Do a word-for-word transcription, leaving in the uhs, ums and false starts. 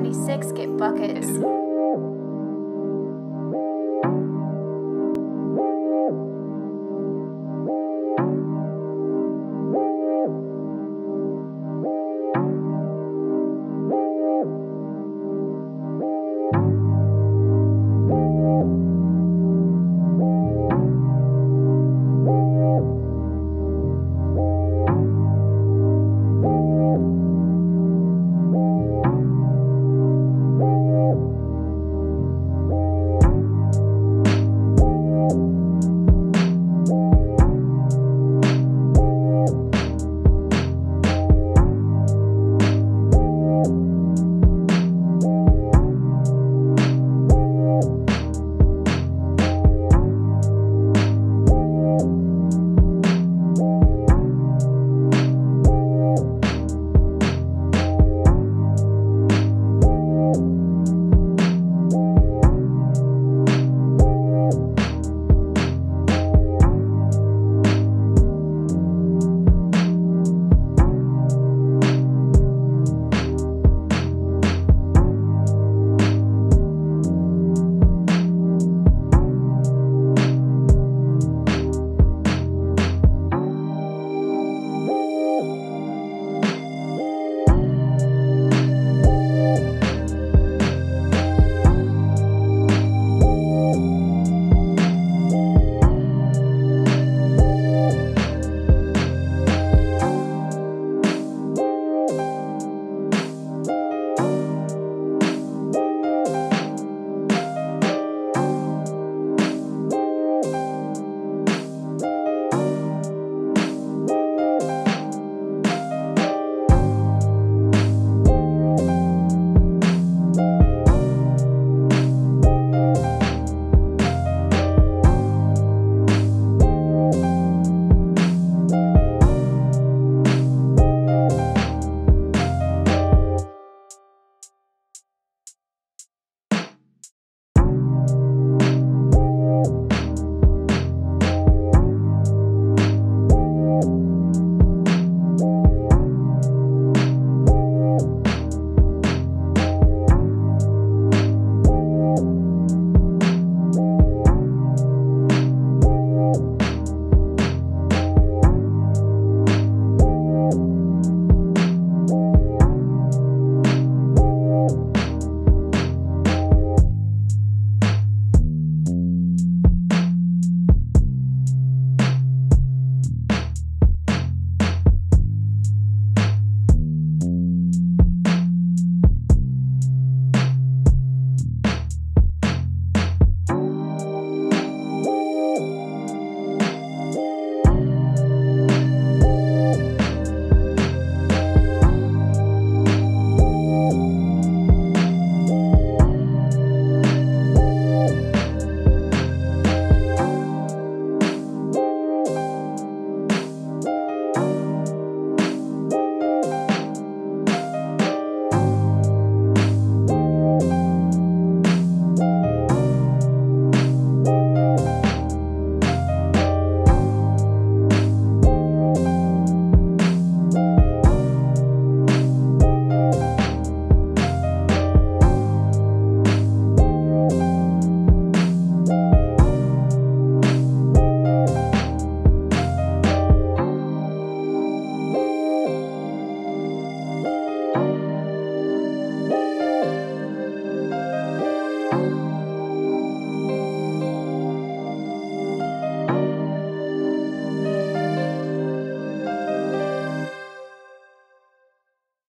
ninety-six get buckets.